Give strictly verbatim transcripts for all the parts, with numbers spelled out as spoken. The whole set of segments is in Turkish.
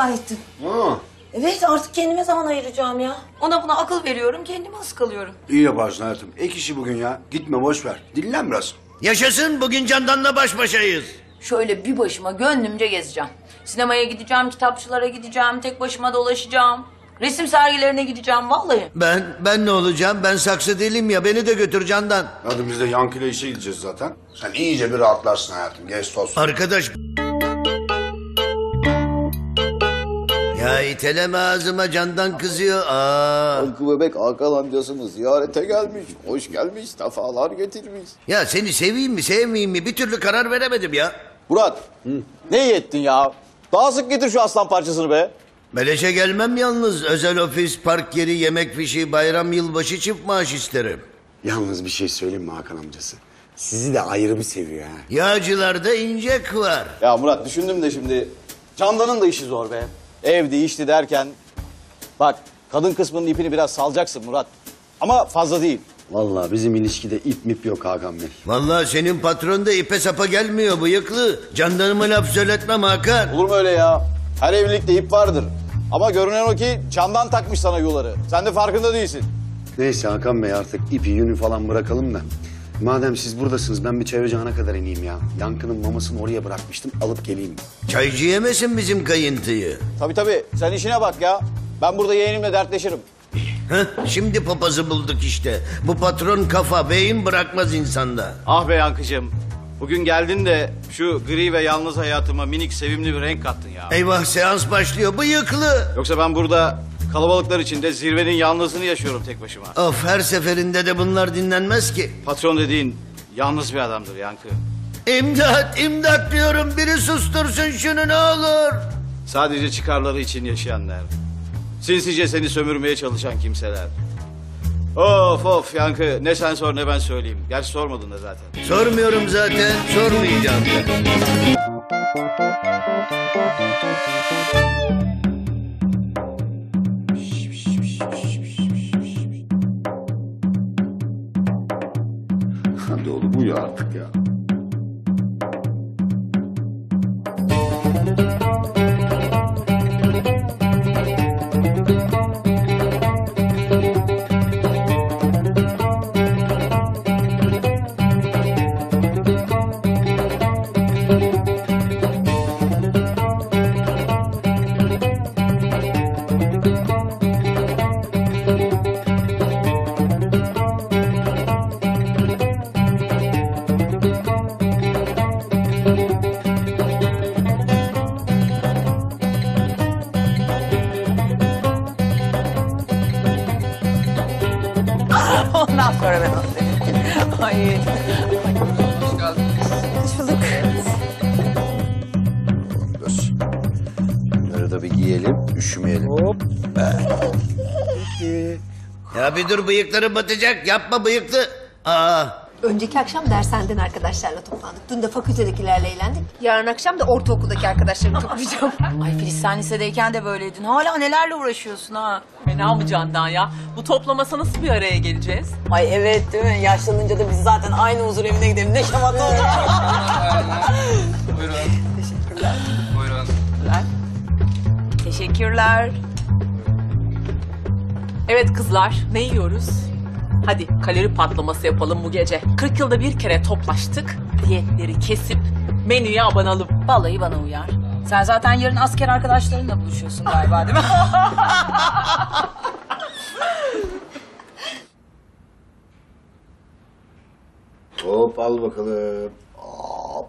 iptal ettim. Ha. Evet, artık kendime zaman ayıracağım ya. Ona buna akıl veriyorum, kendimi ıskalıyorum. İyi yaparsın hayatım. Ek işi bugün ya. Gitme, boş ver. Dinlen biraz. Yaşasın, bugün Candan'la baş başayız. Şöyle bir başıma gönlümce gezeceğim. Sinemaya gideceğim, kitapçılara gideceğim, tek başıma dolaşacağım. Resim sergilerine gideceğim vallahi. Ben, ben ne olacağım? Ben saksı değilim ya, beni de götür Candan. Hadi biz de Yankı'yla işe gideceğiz zaten. Sen iyice bir rahatlarsın hayatım, geç olsun. Arkadaş... Ya iteleme ağzıma, Candan kızıyor. Aa. Yankı bebek Akal amcasını ziyarete gelmiş. Hoş gelmiş, sefalar getirmiş. Ya seni seveyim mi, sevmeyeyim mi? Bir türlü karar veremedim ya. Murat, hı? Ne iyi ettin ya? Daha sık getir şu aslan parçasını be. Beleşe gelmem yalnız. Özel ofis, park yeri, yemek fişi, bayram, yılbaşı, çift maaş isterim. Yalnız bir şey söyleyeyim mi Hakan amcası? Sizi de ayrı bir seviyor ha. Yağcılarda incek var. Ya Murat, düşündüm de şimdi. Candan'ın da işi zor be. Evdi, işti derken... Bak, kadın kısmının ipini biraz salacaksın Murat. Ama fazla değil. Vallahi bizim ilişkide ip mip yok Hakan Bey. Vallahi senin patron da ipe sapa gelmiyor bıyıklı. Candanıma laf söyletmem Hakan. Olur mu öyle ya? Her evlilikte ip vardır. Ama görünen o ki Candan takmış sana yuları. Sen de farkında değilsin. Neyse Hakan Bey, artık ipi yünü falan bırakalım da. Madem siz buradasınız, ben bir çaycıhana kadar ineyim ya. Yankı'nın mamasını oraya bırakmıştım, alıp geleyim. Çaycı yemesin bizim kayıntıyı. Tabii tabii, sen işine bak ya. Ben burada yeğenimle dertleşirim. Heh, şimdi papazı bulduk işte. Bu patron kafa, beyin bırakmaz insanda. Ah be Yankı'cığım. Bugün geldin de şu gri ve yalnız hayatıma minik sevimli bir renk kattın ya. Eyvah, seans başlıyor bıyıklı. Yoksa ben burada kalabalıklar içinde zirvenin yalnızlığını yaşıyorum tek başıma. Of, her seferinde de bunlar dinlenmez ki. Patron dediğin yalnız bir adamdır Yankı. İmdat, imdat diyorum, biri sustursun şunu ne olur. Sadece çıkarları için yaşayanlar. Sinsice seni sömürmeye çalışan kimseler. Of of Yankı, ne sen sor ne ben söyleyeyim. Gerçi sormadın da zaten. Sormuyorum zaten, sormayacağım da. Hadi oğlum, uyu artık ya. Bir dur, bıyıkları batacak. Yapma bıyıklı. Aa. Önceki akşam dershaneden arkadaşlarla toplandık. Dün de fakültedekilerle eğlendik. Yarın akşam da ortaokuldaki arkadaşlarımı toplayacağım. Ay Filiz, sen lisedeyken de böyleydin. Hala nelerle uğraşıyorsun ha? Fena mı Candan ya? Bu toplamasa nasıl bir araya geleceğiz? Ay evet değil mi? Yaşlanınca da biz zaten aynı huzur evine gidelim. Ne şamat oldu. Buyurun. Teşekkürler. Buyurun. Teşekkürler. Evet kızlar, ne yiyoruz? Hadi kalori patlaması yapalım bu gece. kırk yılda bir kere toplaştık, diyetleri kesip menüye abanalım. Vallahi bana uyar. Sen zaten yarın asker arkadaşlarınla buluşuyorsun galiba değil mi? Hop, al bakalım. Hop,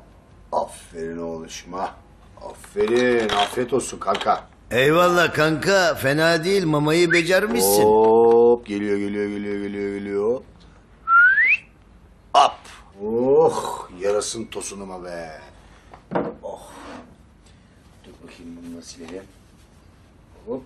aferin oğluşma. Aferin, afiyet olsun kanka. Eyvallah kanka, fena değil, mamayı becermişsin. Hop, geliyor geliyor geliyor geliyor geliyor. Hop. Oh, yarasın tosunuma be. Oh. Dur bakayım bunu nasıl edeyim. Hop.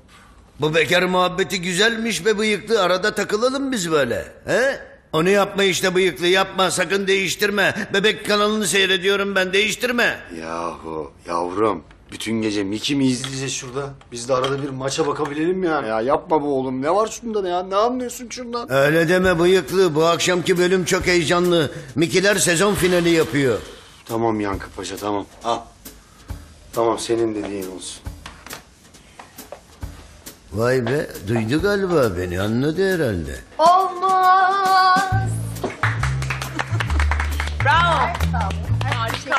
Bu bekar muhabbeti güzelmiş be bıyıklı, arada takılalım biz böyle. He? Onu yapma işte bıyıklı, yapma, sakın değiştirme. Bebek kanalını seyrediyorum ben, değiştirme. Yahu yavrum. Bütün gece Miki mi izleyeceğiz şurada? Biz de arada bir maça bakabilelim yani. Ya yapma bu oğlum. Ne var şundan ya? Ne anlıyorsun şundan? Öyle deme bıyıklı. Bu akşamki bölüm çok heyecanlı. Mikiler sezon finali yapıyor. Tamam Yankı Paşa, tamam. Al. Tamam, senin dediğin olsun. Vay be, duydu galiba beni, anladı herhalde. Olmaz. Bravo. Harika.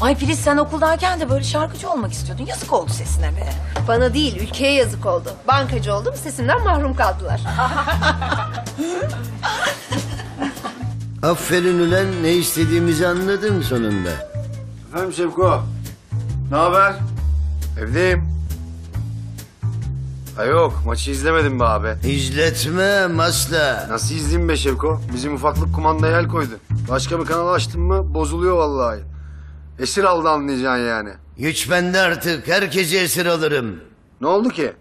Ay Filiz, sen okuldayken de böyle şarkıcı olmak istiyordun. Yazık oldu sesine be. Bana değil, ülkeye yazık oldu. Bankacı oldum, sesimden mahrum kaldılar. Aferin ulan, ne istediğimizi anladın sonunda. Efendim Şevko, ne haber? Evdeyim. Ha yok, maçı izlemedim be abi. İzletmem asla. Nasıl izleyeyim be Şevko? Bizim ufaklık kumandaya el koydu. Başka bir kanal açtın mı bozuluyor vallahi. Esir aldı anlayacaksın yani. Güç bende artık, herkesi esir alırım. Ne oldu ki?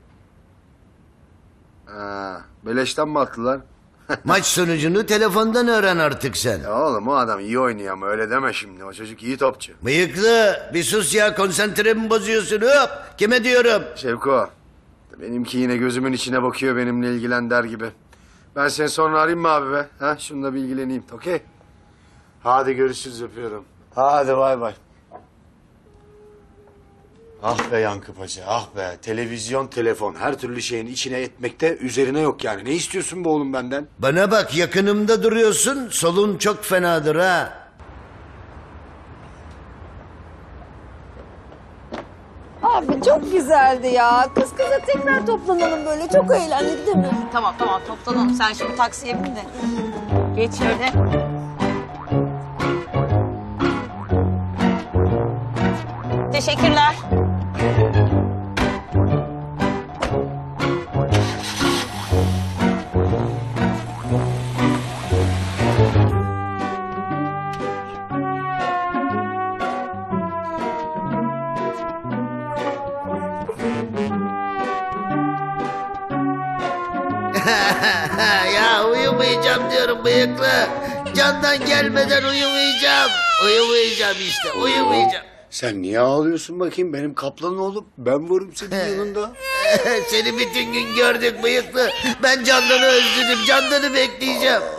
Ha, beleşten mi attılar? Maç sonucunu telefondan öğren artık sen. Ya oğlum, o adam iyi oynuyor ama öyle deme şimdi. O çocuk iyi topçu. Bıyıklı, bir sus ya, konsantremi bozuyorsun. Hop, kime diyorum? Şevko, benimki yine gözümün içine bakıyor, benimle ilgilen der gibi. Ben seni sonra arayayım mı abi be? Ha, şununla bir ilgileneyim, okey? Hadi görüşürüz, öpüyorum. Hadi bay bay. Ah be Yankı Paşa, ah be. Televizyon, telefon, her türlü şeyin içine etmekte, üzerine yok yani. Ne istiyorsun bu oğlum benden? Bana bak, yakınımda duruyorsun, solun çok fenadır ha. Abi çok güzeldi ya. Kız kıza tekrar toplanalım böyle, çok eğlendik değil mi? Tamam tamam, toplanalım. Sen şimdi taksiye bin de. Geç şöyle. Teşekkürler. Ya uyumayacağım diyorum bıyıklı. Candan gelmeden uyumayacağım. Uyumayacağım işte, uyumayacağım. Sen niye ağlıyorsun bakayım? Benim kaplan oğlum. Ben varım senin yanında. Seni bütün gün gördük bıyıklı. Ben Candan'ı özledim. Candan'ı bekleyeceğim.